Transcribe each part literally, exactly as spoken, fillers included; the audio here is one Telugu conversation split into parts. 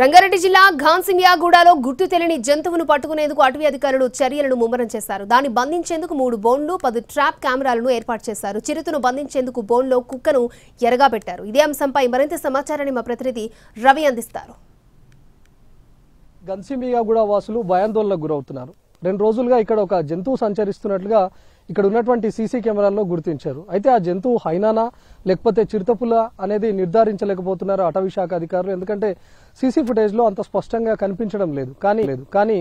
రంగారెడ్డి జిల్లా ఘాన్సిమియాగూడలో గుర్తు తెలియని జంతువును పట్టుకునేందుకు అటవీ అధికారులు చర్యలను ముమ్మరం చేశారు. దాన్ని బంధించేందుకు మూడు బోన్లు పది ట్రాప్ కెమెరాలను ఏర్పాటు చేశారు. చిరుతను బంధించేందుకు బోన్లో కుక్కను ఎరగా పెట్టారు. ఇదే అంశంపై మరింత సమాచారాన్ని మా ప్రతినిధి రవి అందిస్తారు. ఘాన్సిమియాగూడ వాసులు భయాందోళనకు గురవుతున్నారు. రెండు రోజులుగా ఇక్కడ ఒక జంతువు సంచరిస్తున్నట్లుగా ఇక్కడ ఉన్నటువంటి సీసీ కెమెరాల్లో గుర్తించారు. అయితే ఆ జంతువు హైనానా లేకపోతే చిరుతపుల అనేది నిర్ధారించలేకపోతున్నారు అటవీ శాఖ అధికారులు. ఎందుకంటే సీసీ ఫుటేజ్ లో అంత స్పష్టంగా కనిపించడం లేదు. కానీ లేదు కానీ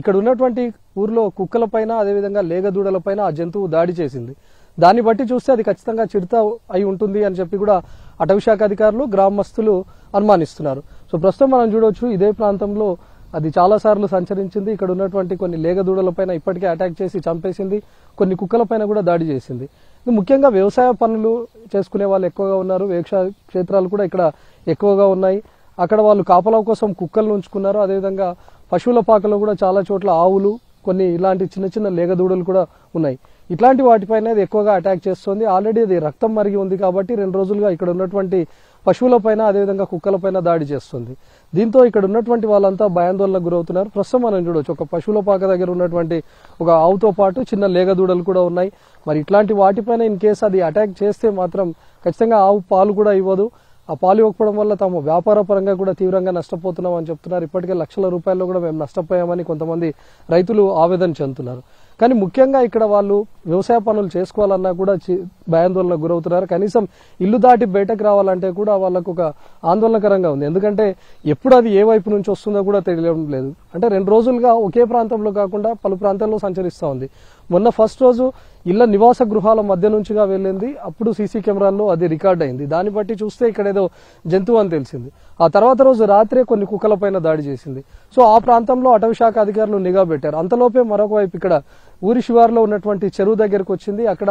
ఇక్కడ ఉన్నటువంటి ఊర్లో కుక్కలపైన అదేవిధంగా లేగదూడలపైన ఆ జంతువు దాడి చేసింది. దాన్ని బట్టి చూస్తే అది ఖచ్చితంగా చిరుత అయి ఉంటుంది అని చెప్పి కూడా అటవీ శాఖ అధికారులు, గ్రామస్తులు అనుమానిస్తున్నారు. సో ప్రస్తుతం మనం చూడవచ్చు, ఇదే ప్రాంతంలో అది చాలాసార్లు సంచరించింది. ఇక్కడ ఉన్నటువంటి కొన్ని లేగదూడలపైన ఇప్పటికే అటాక్ చేసి చంపేసింది. కొన్ని కుక్కలపైన కూడా దాడి చేసింది. ముఖ్యంగా వ్యవసాయ పనులు చేసుకునే వాళ్ళు ఎక్కువగా ఉన్నారు. వ్యవసాయ క్షేత్రాలు కూడా ఇక్కడ ఎక్కువగా ఉన్నాయి. అక్కడ వాళ్ళు కాపలా కోసం కుక్కలను ఉంచుకున్నారు. అదేవిధంగా పశువుల పాకలో కూడా చాలా చోట్ల ఆవులు, కొన్ని ఇలాంటి చిన్న చిన్న లేగదూడలు కూడా ఉన్నాయి. ఇట్లాంటి వాటిపైన అది ఎక్కువగా అటాక్ చేస్తుంది. ఆల్రెడీ అది రక్తం మరిగి ఉంది కాబట్టి రెండు రోజులుగా ఇక్కడ ఉన్నటువంటి పశువులపైన అదేవిధంగా కుక్కలపైన దాడి చేస్తుంది. దీంతో ఇక్కడ ఉన్నటువంటి వాళ్ళంతా భయాందోళనకు గురవుతున్నారు. ప్రస్తుతం మనం చూడవచ్చు, ఒక పశువుల పాక దగ్గర ఉన్నటువంటి ఒక ఆవుతో పాటు చిన్న లేగదూడలు కూడా ఉన్నాయి. మరి ఇట్లాంటి వాటిపైన ఇన్ కేసు అది అటాక్ చేస్తే మాత్రం ఖచ్చితంగా ఆవు పాలు కూడా ఇవ్వదు. ఆ పాలు ఇవ్వకపోవడం వల్ల తాము వ్యాపార పరంగా కూడా తీవ్రంగా నష్టపోతున్నాం అని చెప్తున్నారు. ఇప్పటికే లక్షల రూపాయల్లో కూడా మేము నష్టపోయామని కొంతమంది రైతులు ఆవేదన చెందుతున్నారు. కానీ ముఖ్యంగా ఇక్కడ వాళ్ళు వ్యవసాయ పనులు చేసుకోవాలన్నా కూడా భయాందోళనకు గురవుతున్నారు. కనీసం ఇల్లు దాటి బయటకు రావాలంటే కూడా వాళ్ళకు ఒక ఆందోళనకరంగా ఉంది. ఎందుకంటే ఎప్పుడు అది ఏ వైపు నుంచి వస్తుందో కూడా తెలియడం లేదు. అంటే రెండు రోజులుగా ఒకే ప్రాంతంలో కాకుండా పలు ప్రాంతాల్లో సంచరిస్తూ ఉంది. మొన్న ఫస్ట్ రోజు ఇళ్ల నివాస గృహాల మధ్య నుంచిగా వెళ్ళింది. అప్పుడు సీసీ కెమెరాల్లో అది రికార్డ్ అయింది. దాన్ని బట్టి చూస్తే ఇక్కడ ఏదో జంతువు అని తెలిసింది. ఆ తర్వాత రోజు రాత్రే కొన్ని కుక్కలపైన దాడి చేసింది. సో ఆ ప్రాంతంలో అటవీ శాఖ అధికారులు నిఘా పెట్టారు. అంతలోపే మరొక వైపు ఇక్కడ ఊరి శివారులో ఉన్నటువంటి చెరువు దగ్గరకు వచ్చింది. అక్కడ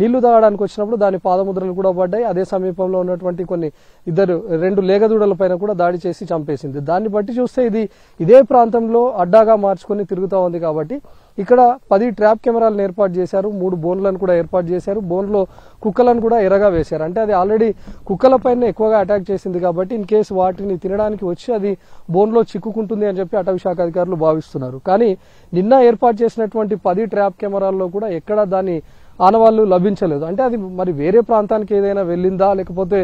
నీళ్లు తాగడానికి వచ్చినప్పుడు దాని పాదముద్రలు కూడా పడ్డాయి. అదే సమీపంలో ఉన్నటువంటి కొన్ని ఇద్దరు రెండు లేగదూడల పైన కూడా దాడి చేసి చంపేసింది. దాన్ని బట్టి చూస్తే ఇది ఇదే ప్రాంతంలో అడ్డాగా మార్చుకుని తిరుగుతూ ఉంది. కాబట్టి ఇక్కడ పది ట్రాప్ కెమెరాలను ఏర్పాటు చేశారు. మూడు బోన్లను కూడా ఏర్పాటు చేశారు. బోన్లో కుక్కలను కూడా ఎరగా వేశారు. అంటే అది ఆల్రెడీ కుక్కల పైన ఎక్కువగా అటాక్ చేసింది కాబట్టి ఇన్ కేసు వాటిని తినడానికి వచ్చి అది బోన్లో చిక్కుకుంటుంది అని చెప్పి అటవీ శాఖ అధికారులు భావిస్తున్నారు. కానీ నిన్న ఏర్పాటు చేసినటువంటి పది ట్రాప్ కెమెరాల్లో కూడా ఎక్కడా దాని ఆనవాళ్లు లభించలేదు. అంటే అది మరి వేరే ప్రాంతానికి ఏదైనా వెళ్ళిందా, లేకపోతే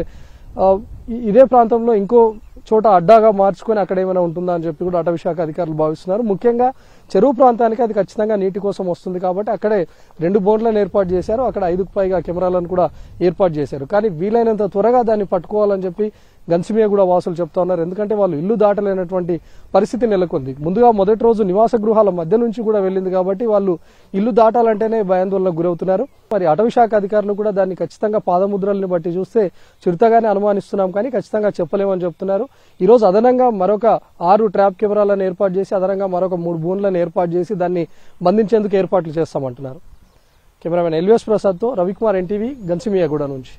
ఇదే ప్రాంతంలో ఇంకో చోట అడ్డాగా మార్చుకొని అక్కడ ఏమైనా ఉంటుందా అని చెప్పి కూడా అటవీ శాఖ అధికారులు భావిస్తున్నారు. ముఖ్యంగా చెరువు ప్రాంతానికి అది ఖచ్చితంగా నీటి కోసం వస్తుంది కాబట్టి అక్కడే రెండు బోట్లను ఏర్పాటు చేశారు. అక్కడ ఐదుకు పైగా కెమెరాలను కూడా ఏర్పాటు చేశారు. కానీ వీలైనంత త్వరగా దాన్ని పట్టుకోవాలని చెప్పి ఘాన్సిమియాగూడ వాసులు చెప్తా ఉన్నారు. ఎందుకంటే వాళ్ళు ఇల్లు దాటలేనటువంటి పరిస్థితి నెలకొంది. ముందుగా మొదటి రోజు నివాస గృహాల మధ్య నుంచి కూడా వెళ్ళింది కాబట్టి వాళ్ళు ఇల్లు దాటాలంటేనే భయాందోళనకు గురవుతున్నారు. మరి అటవీ శాఖ అధికారులు కూడా దాన్ని ఖచ్చితంగా పాదముద్రల్ని బట్టి చూస్తే చిరుతగానే అనుమానిస్తున్నాం, కానీ ఖచ్చితంగా చెప్పలేమని చెప్తున్నారు. ఈ రోజు అదనంగా మరొక ఆరు ట్రాప్ కెమెరాలను ఏర్పాటు చేసి అదనంగా మరొక మూడు బోన్లను ఏర్పాటు చేసి దాన్ని బంధించేందుకు ఏర్పాట్లు చేస్తామంటున్నారు. కెమెరామెన్ ఎల్విఎస్ ప్రసాద్తో రవికుమార్, ఎన్టీవీ, ఘాన్సిమియాగూడ నుంచి.